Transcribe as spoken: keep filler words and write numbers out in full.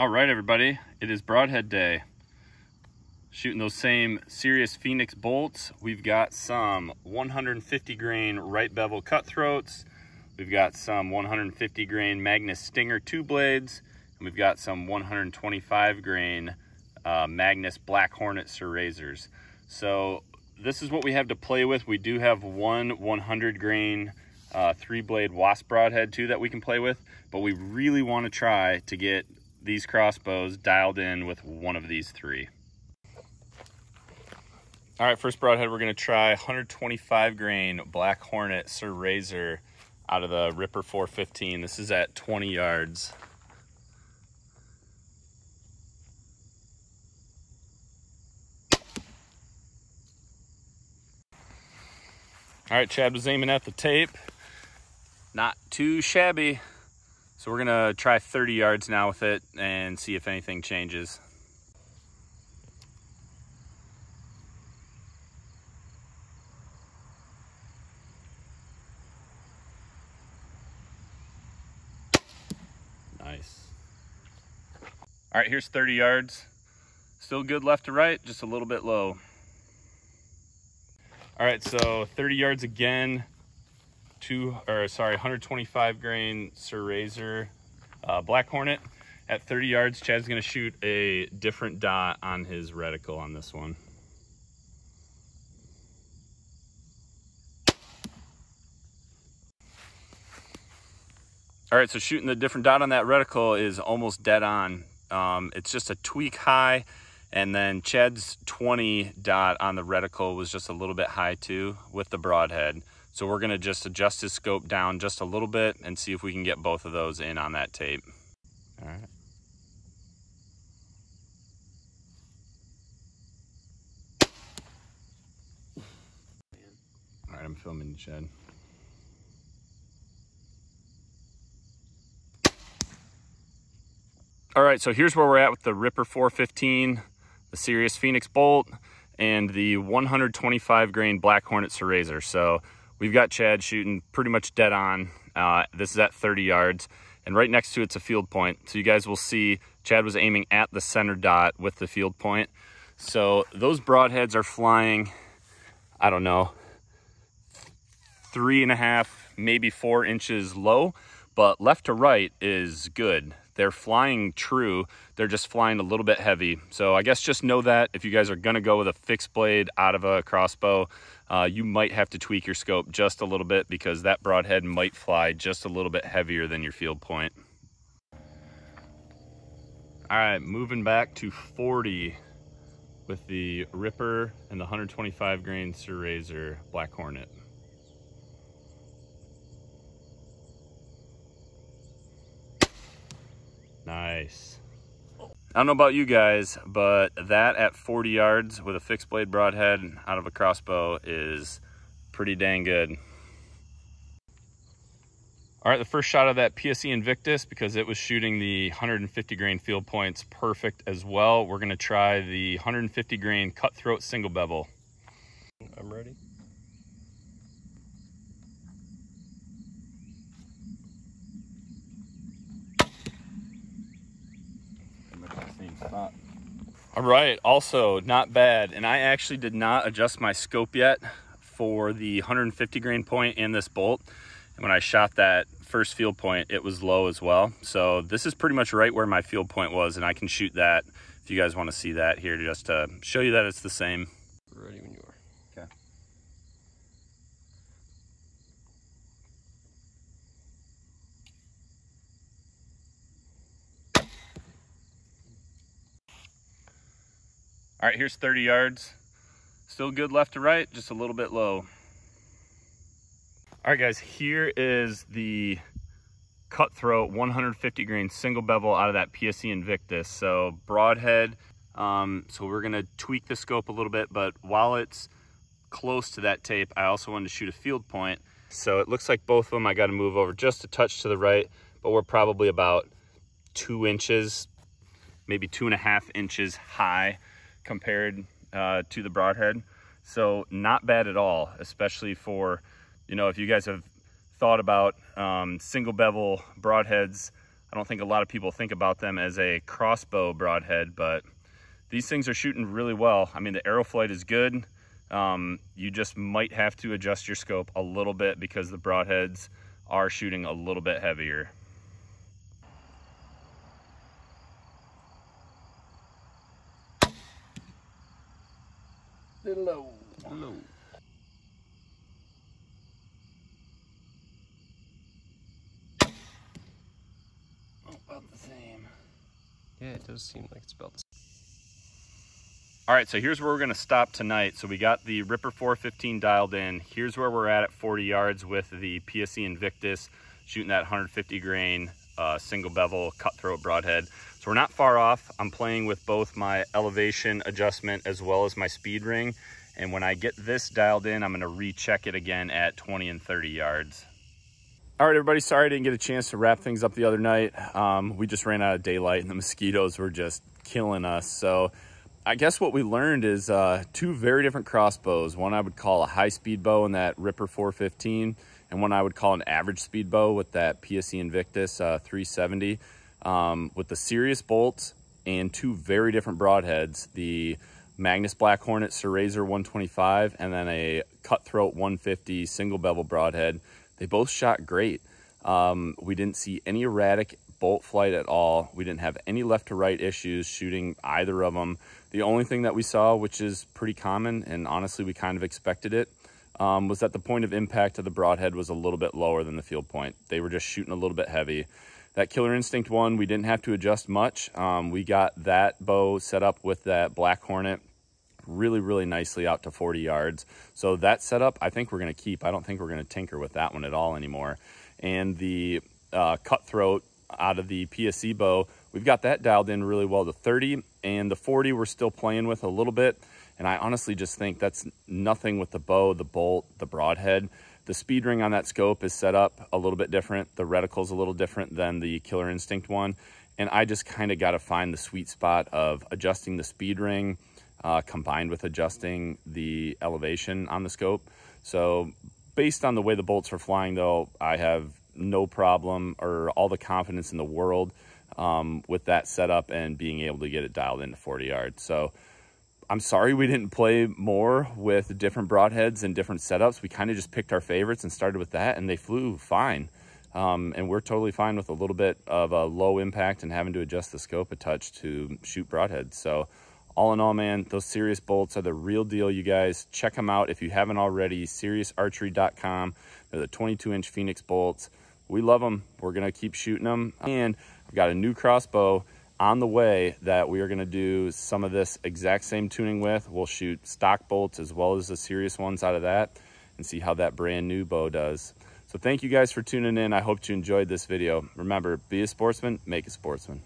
All right, everybody, it is broadhead day. Shooting those same Sirius Phoenix bolts. We've got some one hundred fifty grain right bevel cutthroats. We've got some one hundred fifty grain Magnus Stinger two blades. And we've got some one hundred twenty-five grain uh, Magnus Black Hornet Ser-Razors. So this is what we have to play with. We do have one one hundred grain uh, three blade Wasp broadhead too that we can play with, but we really want to try to get these crossbows dialed in with one of these three. All right, first broadhead, we're gonna try one hundred twenty-five grain Black Hornet Ser-Razor out of the Ripper four fifteen. This is at twenty yards. All right, Chad was aiming at the tape. Not too shabby. So we're gonna try thirty yards now with it and see if anything changes. Nice. All right, here's thirty yards. Still good left to right, just a little bit low. All right, so thirty yards again. Two or sorry, one hundred twenty-five grain Ser-Razor uh, Black Hornet at thirty yards. Chad's gonna shoot a different dot on his reticle on this one. All right, so shooting the different dot on that reticle is almost dead on. Um, it's just a tweak high. And then Chad's twenty dot on the reticle was just a little bit high too with the broadhead. So we're gonna just adjust his scope down just a little bit and see if we can get both of those in on that tape. All right. All right, I'm filming you, Chad. All right, so here's where we're at with the Ripper four fifteen. The Sirius Phoenix bolt, and the one hundred twenty-five grain Black Hornet Ser-Razor. So we've got Chad shooting pretty much dead on. Uh, this is at thirty yards, and right next to it's a field point. So you guys will see Chad was aiming at the center dot with the field point. So those broadheads are flying, I don't know, three and a half, maybe four inches low, but left to right is good. They're flying true. They're just flying a little bit heavy. So I guess just know that if you guys are gonna go with a fixed blade out of a crossbow, uh, you might have to tweak your scope just a little bit because that broadhead might fly just a little bit heavier than your field point. All right, moving back to forty with the Ripper and the one hundred twenty-five grain Ser-Razor Black Hornet. Nice. I don't know about you guys, but that at forty yards with a fixed blade broadhead out of a crossbow is pretty dang good. All right, the first shot of that P S E Invictus, because it was shooting the one hundred fifty grain field points perfect as well. We're gonna try the one hundred fifty grain Cutthroat single bevel. I'm ready. Not. All right, also not bad. And I actually did not adjust my scope yet for the one hundred fifty grain point in this bolt. And when I shot that first field point, it was low as well. So this is pretty much right where my field point was, and I can shoot that if you guys want to see that here, just to show you that it's the same. Ready when you are. All right, here's thirty yards. Still good left to right, just a little bit low. All right, guys, here is the Cutthroat one hundred fifty grain single bevel out of that P S E Invictus. So broadhead, um, so we're gonna tweak the scope a little bit, but while it's close to that tape, I also wanted to shoot a field point. So it looks like both of them, I gotta move over just a touch to the right, but we're probably about two inches, maybe two and a half inches high compared uh, to the broadhead. So not bad at all, especially for, you know, if you guys have thought about um, single bevel broadheads I don't think a lot of people think about them as a crossbow broadhead, but these things are shooting really well. I mean, the arrow flight is good. Um, you just might have to adjust your scope a little bit because the broadheads are shooting a little bit heavier. Hello. Hello. About the same. Yeah, it does seem like it's about the same. All right, so here's where we're gonna stop tonight. So we got the Ripper four fifteen dialed in. Here's where we're at at forty yards with the P S E Invictus, shooting that one hundred fifty grain uh, single bevel cutthroat broadhead. So we're not far off. I'm playing with both my elevation adjustment as well as my speed ring. And when I get this dialed in, I'm gonna recheck it again at twenty and thirty yards. All right, everybody, sorry I didn't get a chance to wrap things up the other night. Um, we just ran out of daylight and the mosquitoes were just killing us. So I guess what we learned is uh, two very different crossbows. One I would call a high-speed bow in that Ripper four fifteen, and one I would call an average-speed bow with that P S E Invictus uh, three seventy, um, with the Sirius bolts and two very different broadheads, the Magnus Black Hornet Ser-Razor one twenty-five and then a Cutthroat one fifty single-bevel broadhead. They both shot great. Um, we didn't see any erratic bolt flight at all. We didn't have any left to right issues shooting either of them. The only thing that we saw, which is pretty common, and honestly we kind of expected it, um, was that the point of impact of the broadhead was a little bit lower than the field point. They were just shooting a little bit heavy. That Killer Instinct one, we didn't have to adjust much. Um, we got that bow set up with that Black Hornet really, really nicely out to forty yards. So that setup, I think we're gonna keep. I don't think we're gonna tinker with that one at all anymore. And the uh, Cutthroat out of the P S E bow, we've got that dialed in really well to thirty, and the forty we're still playing with a little bit. And I honestly just think that's nothing with the bow, the bolt, the broadhead. The speed ring on that scope is set up a little bit different. The reticle's a little different than the Killer Instinct one. And I just kind of got to find the sweet spot of adjusting the speed ring uh, combined with adjusting the elevation on the scope. So based on the way the bolts are flying though, I have no problem or all the confidence in the world um, with that setup and being able to get it dialed into forty yards. So I'm sorry we didn't play more with different broadheads and different setups. We kind of just picked our favorites and started with that, and they flew fine. Um, and we're totally fine with a little bit of a low impact and having to adjust the scope a touch to shoot broadheads. So all in all, man, those Sirius bolts are the real deal, you guys. Check them out if you haven't already, Sirius Archery dot com. They're the twenty-two inch Phoenix bolts. We love them. We're going to keep shooting them. And I've got a new crossbow on the way that we are going to do some of this exact same tuning with. We'll shoot stock bolts as well as the Sirius ones out of that and see how that brand new bow does. So thank you guys for tuning in. I hope you enjoyed this video. Remember, be a sportsman, make a sportsman.